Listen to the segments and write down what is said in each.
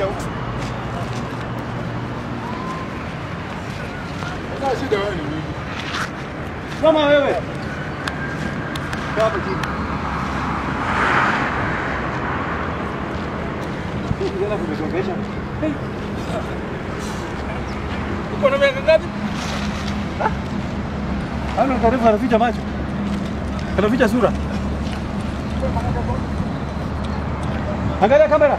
doing? How's she doing? Come on, wait, wait. Hey. You going to make nothing? Huh? I'm going to have a feature match. Have a feature Zura. Angalia camera.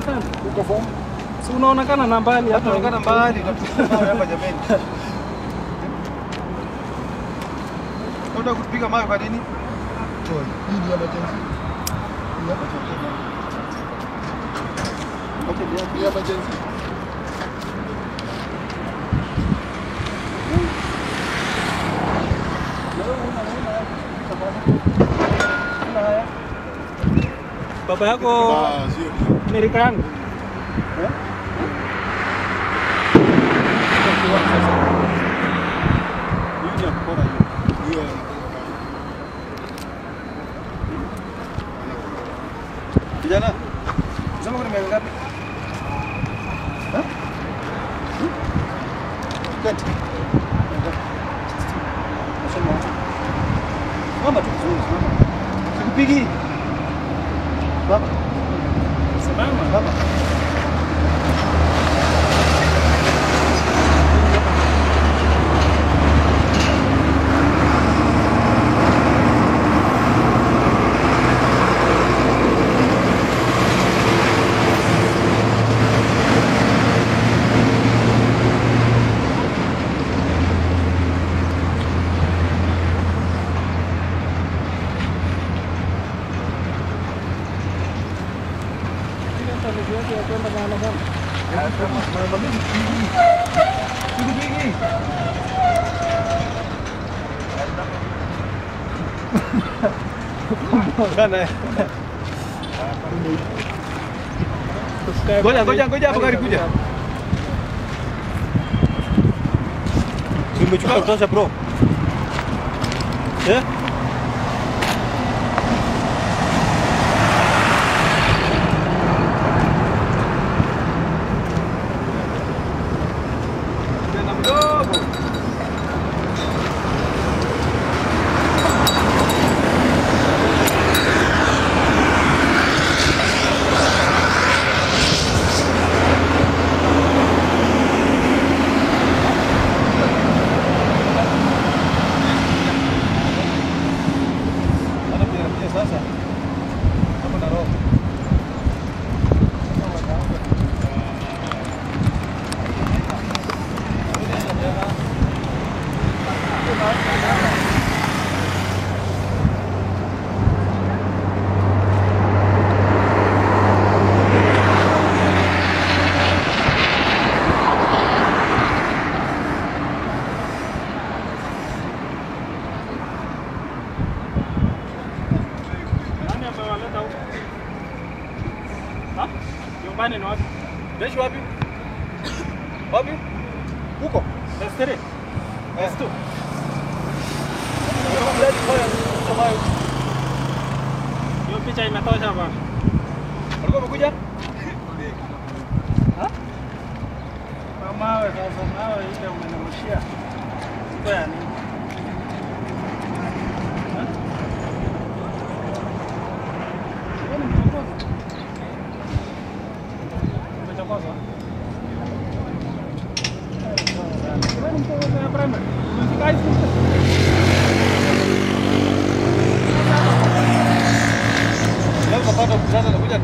sana unaonekana na mbali hapa, unaonekana mbali hapa. Jamani, unataka kupiga mayo kwa nini? Baba yako Amerika yangu. Kijana, sema kuna miaka ngapi? Sikupigi. Baba. Salama baba. Kan eh. Goja, apa kali puja? Belum juga terus ya bro. Ya?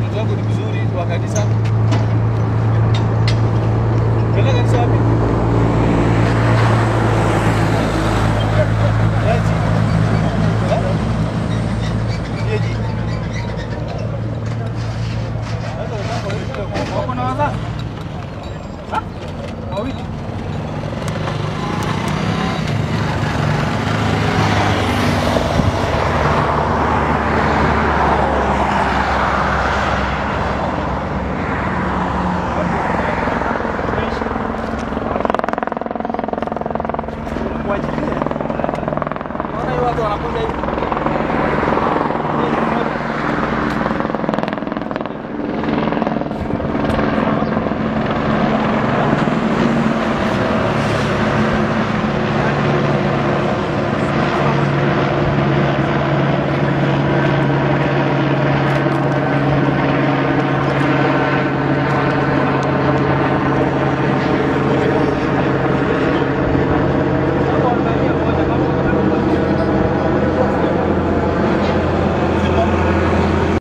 Kuja vizuri, tuwakalisa. Bila kanisa wapi?